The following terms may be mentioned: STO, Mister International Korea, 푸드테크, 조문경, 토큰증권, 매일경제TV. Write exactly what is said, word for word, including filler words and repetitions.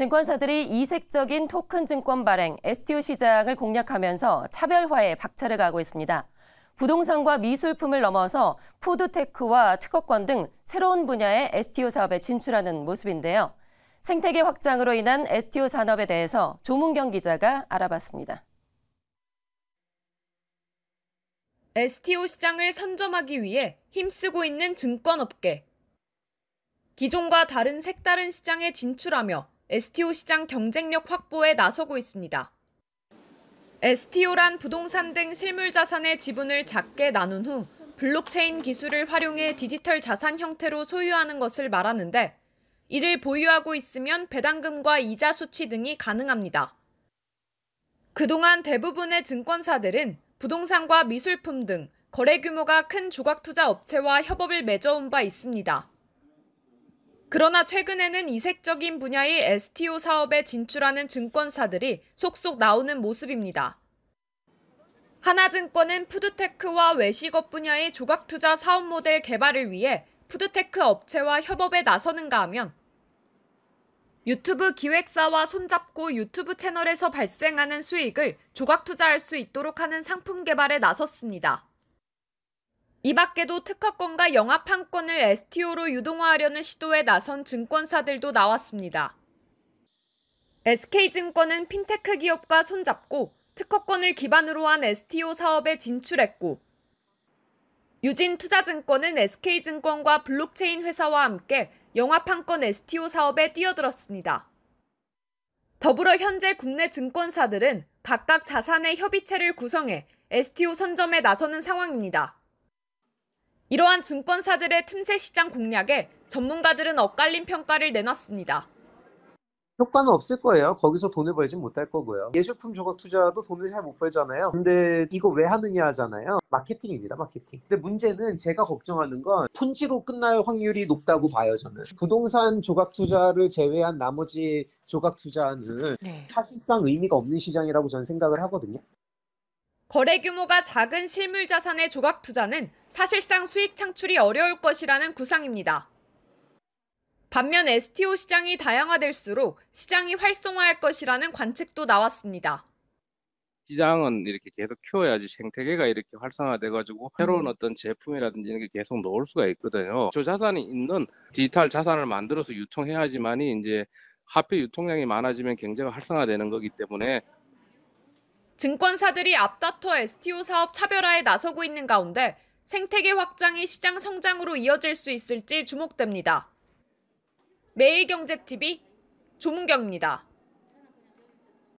증권사들이 이색적인 토큰 증권 발행, 에스티오 시장을 공략하면서 차별화에 박차를 가하고 있습니다. 부동산과 미술품을 넘어서 푸드테크와 특허권 등 새로운 분야의 에스티오 사업에 진출하는 모습인데요. 생태계 확장으로 인한 에스티오 산업에 대해서 조문경 기자가 알아봤습니다. 에스티오 시장을 선점하기 위해 힘쓰고 있는 증권업계. 기존과 다른 색다른 시장에 진출하며 에스티오 시장 경쟁력 확보에 나서고 있습니다. 에스티오란 부동산 등 실물 자산의 지분을 작게 나눈 후 블록체인 기술을 활용해 디지털 자산 형태로 소유하는 것을 말하는데, 이를 보유하고 있으면 배당금과 이자 수취 등이 가능합니다. 그동안 대부분의 증권사들은 부동산과 미술품 등 거래 규모가 큰 조각투자 업체와 협업을 맺어온 바 있습니다. 그러나 최근에는 이색적인 분야의 에스티오 사업에 진출하는 증권사들이 속속 나오는 모습입니다. 하나증권은 푸드테크와 외식업 분야의 조각투자 사업 모델 개발을 위해 푸드테크 업체와 협업에 나서는가 하면, 유튜브 기획사와 손잡고 유튜브 채널에서 발생하는 수익을 조각 투자할 수 있도록 하는 상품 개발에 나섰습니다. 이 밖에도 특허권과 영업판권을 에스티오로 유동화하려는 시도에 나선 증권사들도 나왔습니다. 에스케이증권은 핀테크 기업과 손잡고 특허권을 기반으로 한 에스티오 사업에 진출했고, 유진투자증권은 에스케이증권과 블록체인 회사와 함께 영업판권 에스티오 사업에 뛰어들었습니다. 더불어 현재 국내 증권사들은 각각 자산의 협의체를 구성해 에스티오 선점에 나서는 상황입니다. 이러한 증권사들의 틈새 시장 공략에 전문가들은 엇갈린 평가를 내놨습니다. 효과는 없을 거예요. 거기서 돈을 벌진 못할 거고요. 예술품 조각 투자도 돈을 잘 못 벌잖아요. 근데 이거 왜 하느냐 하잖아요. 마케팅입니다. 마케팅. 근데 문제는 제가 걱정하는 건 폰지로 끝날 확률이 높다고 봐요. 저는. 부동산 조각 투자를 제외한 나머지 조각 투자는 네. 사실상 의미가 없는 시장이라고 저는 생각을 하거든요. 거래 규모가 작은 실물 자산의 조각 투자는 사실상 수익 창출이 어려울 것이라는 구상입니다. 반면 에스티오 시장이 다양화될수록 시장이 활성화할 것이라는 관측도 나왔습니다. 시장은 이렇게 계속 키워야지 생태계가 이렇게 활성화돼가지고 새로운 어떤 제품이라든지 이런 게 계속 넣을 수가 있거든요. 저자산이 있는 디지털 자산을 만들어서 유통해야지만이 이제 화폐 유통량이 많아지면 경제가 활성화되는 거기 때문에. 증권사들이 앞다퉈 에스티오 사업 차별화에 나서고 있는 가운데 생태계 확장이 시장 성장으로 이어질 수 있을지 주목됩니다. 매일경제티비 조문경입니다.